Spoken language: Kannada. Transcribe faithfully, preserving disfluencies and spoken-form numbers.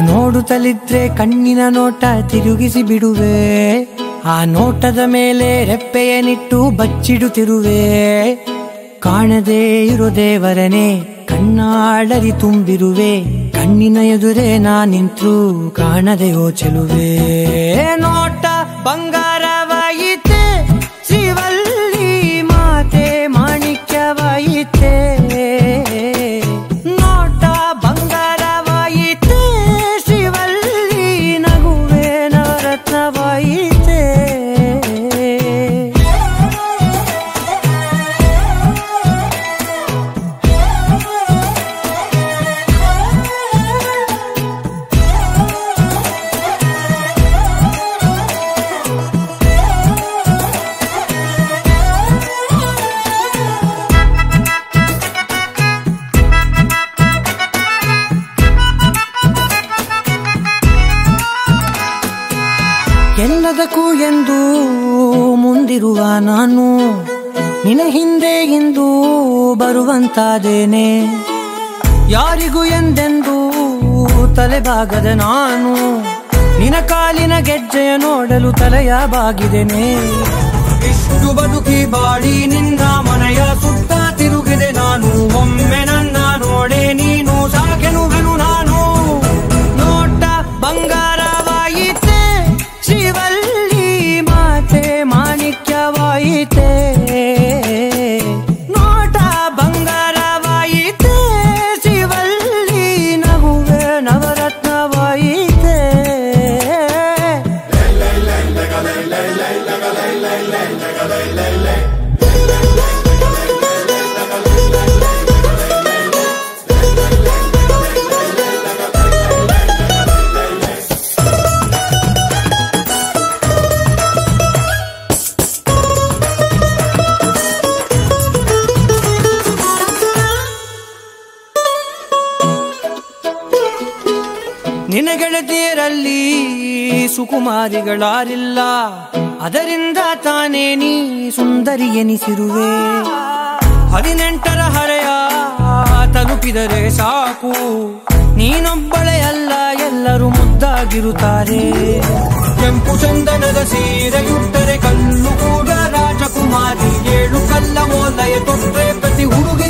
ನೀನು ನೋಡುತ್ತಲಿದ್ರೆ ಕಣ್ಣಿನ ನೋಟ ತಿರುಗಿಸಿ ಬಿಡುವೆ, ಆ ನೋಟದ ಮೇಲೆ ರೆಪ್ಪೆಯನ್ನಿಟ್ಟು ಬಚ್ಚಿಡುತ್ತಿರುವೆ. ಕಾಣದೇ ಇರೋ ದೇವರನೇ ಕಣ್ಣಾಳರಿ ತುಂಬಿರುವೆ, ಕಣ್ಣಿನ ಎದುರೇ ನಾ ನಿಂತ್ರೂ ಕಾಣದೆ ಯೋಚಲುವೆ. ನೋಟ ಬಂಗಾರವಾಯಿತೆ, ಶಿವಲ್ಲಿ ಮಾತೆ ಮಾಣಿಕ್ಯವಾಯಿತೆ. ಎಲ್ಲದಕ್ಕೂ ಎಂದು ಮುಂದಿರುವ ನಾನು ನಿನ್ನ ಹಿಂದೆ ಇಂದು ಬರುವಂತಾದೇನೆ. ಯಾರಿಗೂ ಎಂದೆಂದು ತಲೆಬಾಗದ ನಾನು ನಿನ್ನ ಕಾಲಿನ ಗೆಜ್ಜೆಯ ನೋಡಲು ತಲೆಯ ಬಾಗಿದ್ದೇನೆ. ಇಷ್ಟು ಬದುಕಿ ಬಾಡಿ ನಿನ್ನ ಮನೆಯ ಸುತ್ತ ತಿರುಗಿದೆ ನಾನು, ಒಮ್ಮೆ ನನ್ನ ನೋಡೆ ನೀನು ಸಾಕೆನುವೆನು ನಾನು. ನೋಟ ಬಂಗಾರ शिवल्ली माते माणिक्यवायिते, नोट बंगारवायिते, शिवल्ली नगुवे नवरत्नवायिते. ನಿನ್ನ ಗೆಳತಿಯರಲ್ಲಿ ಸುಕುಮಾರಿಗಳಾರಿಲ್ಲ, ಅದರಿಂದ ತಾನೇ ನೀ ಸುಂದರಿ ಎನಿಸಿರುವೆ. ಹದಿನೆಂಟರ ಹರೆಯ ತಲುಪಿದರೆ ಸಾಕು, ನೀನೊಬ್ಬಳೆ ಅಲ್ಲ ಎಲ್ಲರೂ ಮುದ್ದಾಗಿರುತ್ತಾರೆ. ಕೆಂಪು ಚಂದನದ ಸೀರೆಯುಟ್ಟರೆ ಕಲ್ಲು ಕೂಡ ರಾಜಕುಮಾರಿ, ಏಳು ಕಲ್ಲ ಮೋದಯ ತೊಟ್ಟರೆ ಪ್ರತಿ ಹುಡುಗಿ